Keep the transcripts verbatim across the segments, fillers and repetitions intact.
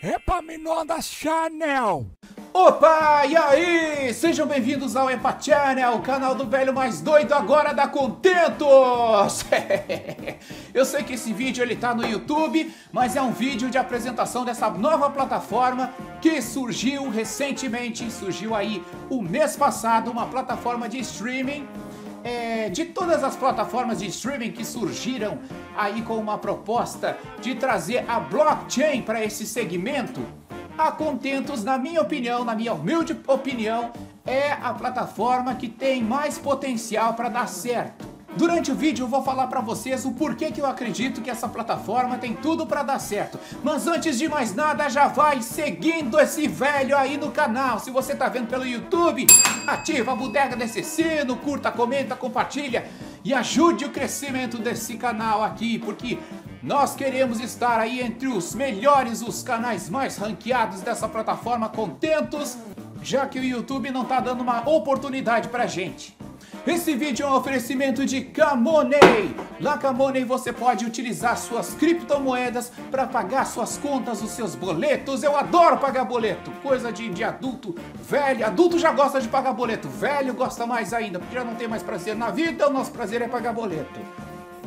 Epaminondas Channel. Opa, e aí? Sejam bem-vindos ao Epa Channel, o canal do velho mais doido agora da Contentos. Eu sei que esse vídeo ele tá no YouTube, mas é um vídeo de apresentação dessa nova plataforma que surgiu recentemente, surgiu aí o mês passado, uma plataforma de streaming. É, de todas as plataformas de streaming que surgiram aí com uma proposta de trazer a blockchain para esse segmento, a Contentos, na minha opinião, na minha humilde opinião, é a plataforma que tem mais potencial para dar certo. Durante o vídeo eu vou falar para vocês o porquê que eu acredito que essa plataforma tem tudo para dar certo. Mas antes de mais nada, já vai seguindo esse velho aí no canal. Se você tá vendo pelo YouTube, ativa a bodega desse sino, curta, comenta, compartilha e ajude o crescimento desse canal aqui, porque nós queremos estar aí entre os melhores, os canais mais ranqueados dessa plataforma Contentos, já que o YouTube não tá dando uma oportunidade pra gente. Esse vídeo é um oferecimento de Kamoney. Na Kamoney você pode utilizar suas criptomoedas para pagar suas contas, os seus boletos. Eu adoro pagar boleto, coisa de, de adulto, velho. Adulto já gosta de pagar boleto, velho gosta mais ainda, porque já não tem mais prazer na vida, o nosso prazer é pagar boleto.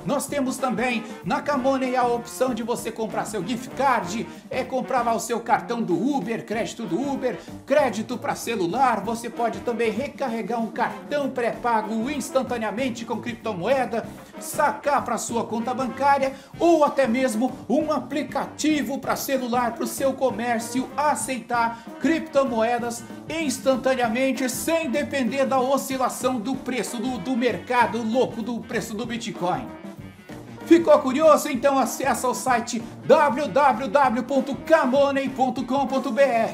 Nós temos também na Kamoney a opção de você comprar seu gift card, é comprar lá o seu cartão do Uber, crédito do Uber, crédito para celular. Você pode também recarregar um cartão pré-pago instantaneamente com criptomoeda, sacar para sua conta bancária ou até mesmo um aplicativo para celular para o seu comércio aceitar criptomoedas instantaneamente sem depender da oscilação do preço do, do mercado louco do preço do Bitcoin. Ficou curioso? Então acessa o site w w w ponto kamoney ponto com ponto b r.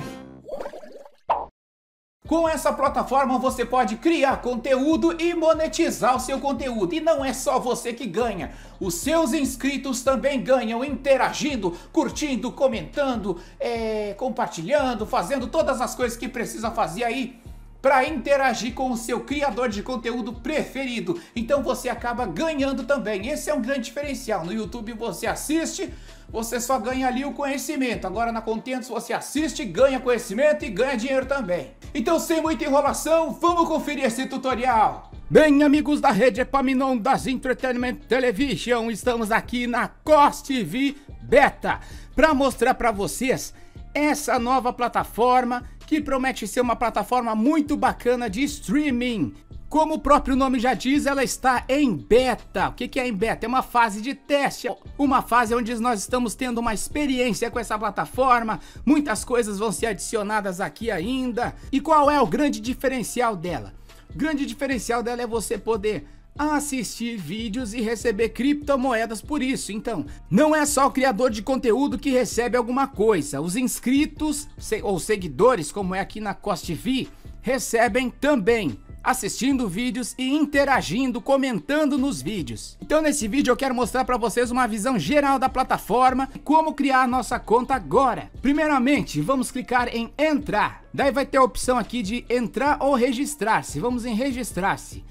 Com essa plataforma você pode criar conteúdo e monetizar o seu conteúdo. E não é só você que ganha, os seus inscritos também ganham interagindo, curtindo, comentando, é, compartilhando, fazendo todas as coisas que precisa fazer aí para interagir com o seu criador de conteúdo preferido. Então você acaba ganhando também. Esse é um grande diferencial. No YouTube você assiste, você só ganha ali o conhecimento. Agora na Contentos você assiste, ganha conhecimento e ganha dinheiro também. Então sem muita enrolação, vamos conferir esse tutorial. Bem, amigos da rede Epaminondas Entertainment Television, estamos aqui na Cost T V Beta para mostrar para vocês essa nova plataforma que promete ser uma plataforma muito bacana de streaming. Como o próprio nome já diz, ela está em beta. O que é em beta? É uma fase de teste, uma fase onde nós estamos tendo uma experiência com essa plataforma. Muitas coisas vão ser adicionadas aqui ainda. E qual é o grande diferencial dela? O grande diferencial dela é você poder assistir vídeos e receber criptomoedas por isso. Então, não é só o criador de conteúdo que recebe alguma coisa. Os inscritos ou seguidores, como é aqui na Cost T V, recebem também, assistindo vídeos e interagindo, comentando nos vídeos. Então, nesse vídeo eu quero mostrar para vocês uma visão geral da plataforma, como criar a nossa conta agora. Primeiramente, vamos clicar em entrar. Daí vai ter a opção aqui de entrar ou registrar-se. Vamos em registrar-se.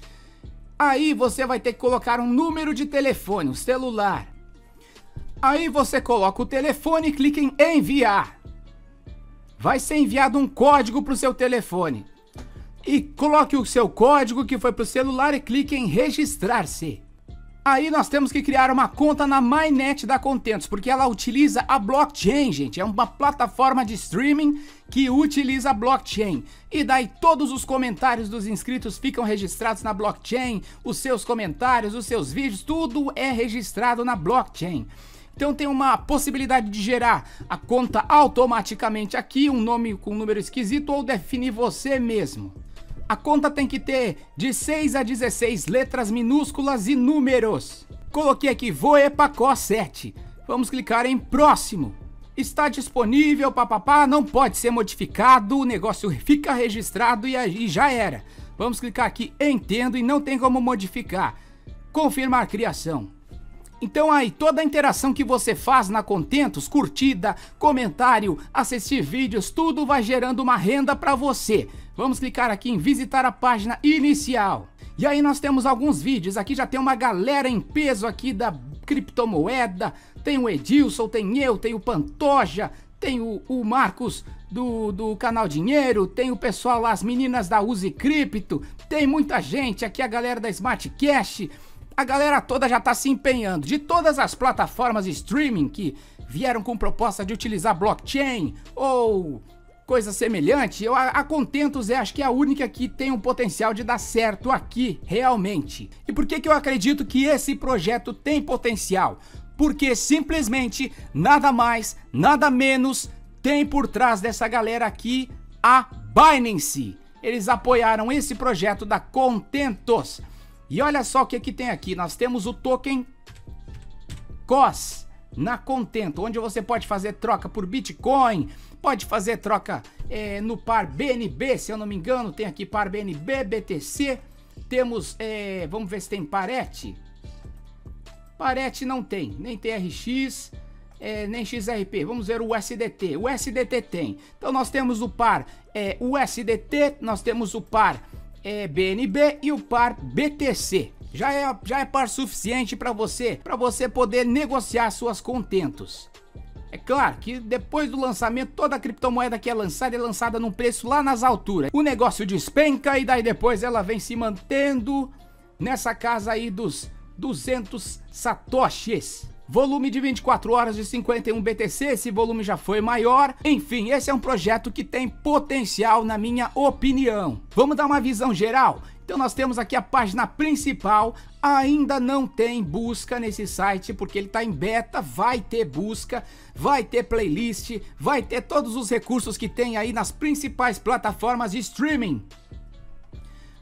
Aí você vai ter que colocar um número de telefone, um celular. Aí você coloca o telefone e clica em enviar. Vai ser enviado um código para o seu telefone. E coloque o seu código que foi para o celular e clique em registrar-se. Aí nós temos que criar uma conta na MyNet da Contentos, porque ela utiliza a blockchain, gente. É uma plataforma de streaming que utiliza a blockchain. E daí todos os comentários dos inscritos ficam registrados na blockchain. Os seus comentários, os seus vídeos, tudo é registrado na blockchain. Então tem uma possibilidade de gerar a conta automaticamente aqui, um nome com um número esquisito, ou definir você mesmo. A conta tem que ter de seis a dezesseis letras minúsculas e números. Coloquei aqui Voepacó sete. Vamos clicar em próximo. Está disponível, papapá, não pode ser modificado, o negócio fica registrado e aí já era. Vamos clicar aqui entendo e não tem como modificar. Confirmar a criação. Então aí, toda a interação que você faz na Contentos, curtida, comentário, assistir vídeos, tudo vai gerando uma renda para você. Vamos clicar aqui em visitar a página inicial. E aí nós temos alguns vídeos, aqui já tem uma galera em peso aqui da criptomoeda, tem o Edilson, tem eu, tem o Pantoja, tem o, o Marcos do, do canal Dinheiro, tem o pessoal lá, as meninas da Uzi Cripto, tem muita gente, aqui a galera da Smart Cash, a galera toda já tá se empenhando, de todas as plataformas de streaming que vieram com proposta de utilizar blockchain ou coisa semelhante. Eu, a Contentos é, acho que é a única que tem um potencial de dar certo aqui, realmente. E por que que eu acredito que esse projeto tem potencial? Porque simplesmente, nada mais, nada menos, tem por trás dessa galera aqui a Binance. Eles apoiaram esse projeto da Contentos. E olha só o que que tem aqui, nós temos o token C O S na Contento, onde você pode fazer troca por Bitcoin, pode fazer troca é, no par B N B, se eu não me engano, tem aqui par B N B, B T C, temos, é, vamos ver se tem parete, parete não tem, nem T R X, é, nem X R P, vamos ver o U S D T, o U S D T tem, então nós temos o par é, U S D T, nós temos o par é, B N B e o par B T C. Já é, já é par suficiente para você, para você poder negociar suas Contentos. É claro que depois do lançamento, toda a criptomoeda que é lançada é lançada num preço lá nas alturas. O negócio despenca e daí depois ela vem se mantendo nessa casa aí dos duzentos satoshis. Volume de vinte e quatro horas de cinquenta e um B T C, esse volume já foi maior. Enfim, esse é um projeto que tem potencial, na minha opinião. Vamos dar uma visão geral? Então nós temos aqui a página principal, ainda não tem busca nesse site, porque ele está em beta, vai ter busca, vai ter playlist, vai ter todos os recursos que tem aí nas principais plataformas de streaming.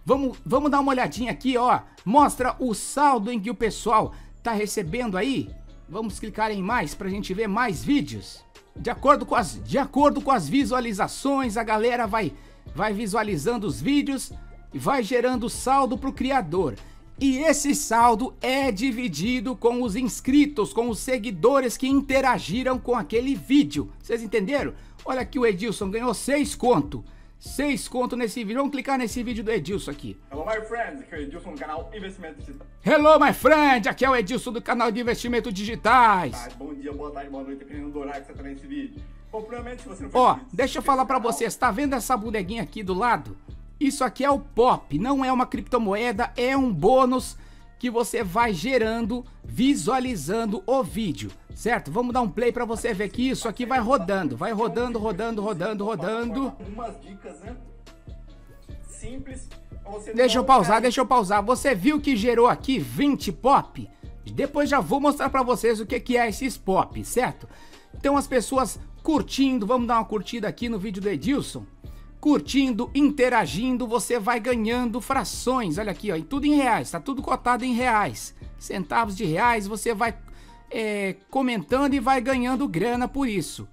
Vamos, vamos dar uma olhadinha aqui, ó, mostra o saldo em que o pessoal está recebendo aí. Vamos clicar em mais para a gente ver mais vídeos. De acordo com as, de acordo com as visualizações, a galera vai, vai visualizando os vídeos e vai gerando saldo para o criador. E esse saldo é dividido com os inscritos, com os seguidores que interagiram com aquele vídeo. Vocês entenderam? Olha aqui, o Edilson ganhou seis conto. seis conto nesse vídeo. Vamos clicar nesse vídeo do Edilson aqui. Hello, my friend. Aqui é o Edilson do canal Investimento Digital. Hello, my friend. Aqui é o Edilson do canal de Investimento Digitais. Bom dia, boa tarde, boa noite. Dependendo do horário que você tá nesse vídeo. Bom, provavelmente se você não for... Ó, deixa eu falar pra vocês. Tá vendo essa boneguinha aqui do lado? Isso aqui é o P O P, não é uma criptomoeda, é um bônus que você vai gerando, visualizando o vídeo, certo? Vamos dar um play para você ver que isso aqui vai rodando, vai rodando, rodando, rodando, rodando. Umas dicas, né? Simples. Deixa eu pausar, deixa eu pausar. Você viu que gerou aqui vinte P O P? Depois já vou mostrar para vocês o que que é esses P O P, certo? Então as pessoas curtindo, vamos dar uma curtida aqui no vídeo do Edilson. Curtindo, interagindo, você vai ganhando frações, olha aqui, ó, e tudo em reais, tá tudo cotado em reais, centavos de reais, você vai é, comentando e vai ganhando grana por isso.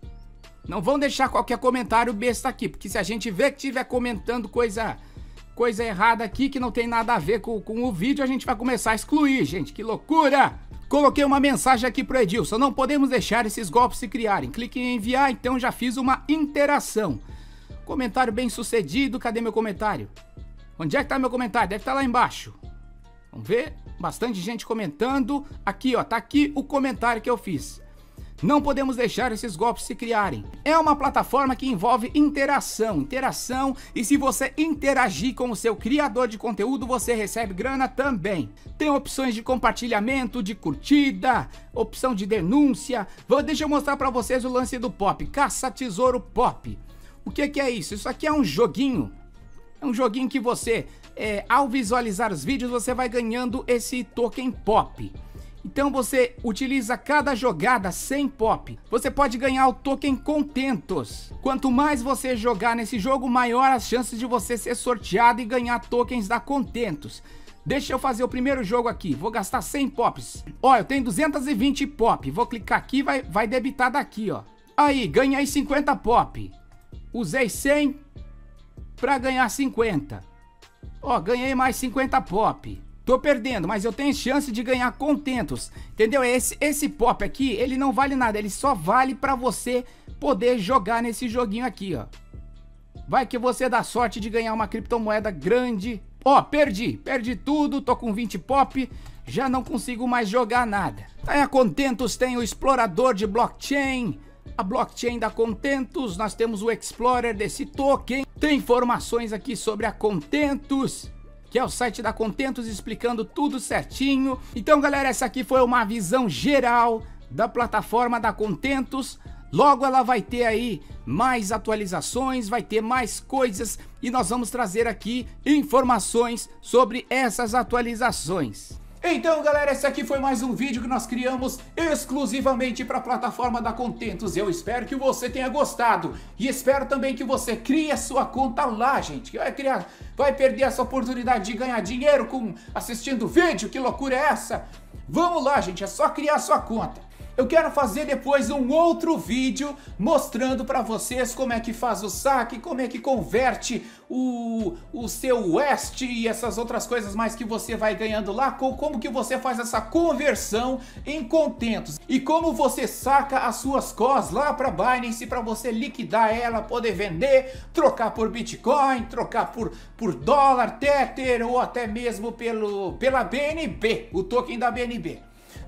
Não vão deixar qualquer comentário besta aqui, porque se a gente vê que tiver comentando coisa, coisa errada aqui, que não tem nada a ver com, com o vídeo, a gente vai começar a excluir, gente, que loucura! Coloquei uma mensagem aqui pro Edilson, não podemos deixar esses golpes se criarem, clique em enviar, então já fiz uma interação. Comentário bem sucedido, cadê meu comentário? Onde é que tá meu comentário? Deve estar lá embaixo. Vamos ver, bastante gente comentando. Aqui ó, tá aqui o comentário que eu fiz. Não podemos deixar esses golpes se criarem. É uma plataforma que envolve interação, interação. E se você interagir com o seu criador de conteúdo, você recebe grana também. Tem opções de compartilhamento, de curtida, opção de denúncia. Vou, deixa eu mostrar pra vocês o lance do P O P, Caça Tesouro P O P. O que que é isso? Isso aqui é um joguinho, é um joguinho que você, é, ao visualizar os vídeos, você vai ganhando esse token P O P. Então você utiliza cada jogada cem P O P, você pode ganhar o token Contentos. Quanto mais você jogar nesse jogo, maior as chances de você ser sorteado e ganhar tokens da Contentos. Deixa eu fazer o primeiro jogo aqui, vou gastar cem P O Ps. Ó, eu tenho duzentos e vinte P O P, vou clicar aqui e vai, vai debitar daqui, ó. Aí, ganhei cinquenta P O P. Usei cem para ganhar cinquenta. Ó, ganhei mais cinquenta P O P. Tô perdendo, mas eu tenho chance de ganhar Contentos. Entendeu? Esse, esse P O P aqui, ele não vale nada. Ele só vale para você poder jogar nesse joguinho aqui, ó. Vai que você dá sorte de ganhar uma criptomoeda grande. Ó, perdi. Perdi tudo. Tô com vinte P O P. Já não consigo mais jogar nada. Aí a Contentos tem o explorador de blockchain. a blockchain da Contentos, nós temos o Explorer desse token, tem informações aqui sobre a Contentos, que é o site da Contentos explicando tudo certinho. Então galera, essa aqui foi uma visão geral da plataforma da Contentos. Logo ela vai ter aí mais atualizações, vai ter mais coisas e nós vamos trazer aqui informações sobre essas atualizações. Então galera, esse aqui foi mais um vídeo que nós criamos exclusivamente para a plataforma da Contentos. Eu espero que você tenha gostado e espero também que você crie a sua conta lá, gente, que vai criar, vai perder essa oportunidade de ganhar dinheiro com assistindo vídeo. Que loucura é essa? Vamos lá, gente, é só criar a sua conta. Eu quero fazer depois um outro vídeo mostrando para vocês como é que faz o saque, como é que converte o, o seu West e essas outras coisas mais que você vai ganhando lá, com, como que você faz essa conversão em Contentos e como você saca as suas C O S lá para Binance para você liquidar ela, poder vender, trocar por Bitcoin, trocar por, por dólar, Tether ou até mesmo pelo, pela B N B, o token da B N B.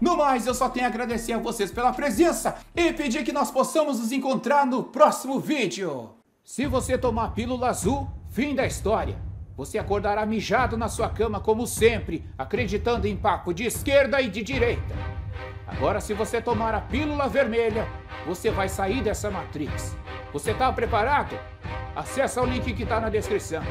No mais, eu só tenho a agradecer a vocês pela presença e pedir que nós possamos nos encontrar no próximo vídeo. Se você tomar pílula azul, fim da história. Você acordará mijado na sua cama como sempre, acreditando em papo de esquerda e de direita. Agora, se você tomar a pílula vermelha, você vai sair dessa matrix. Você tá preparado? Acesse o link que tá na descrição.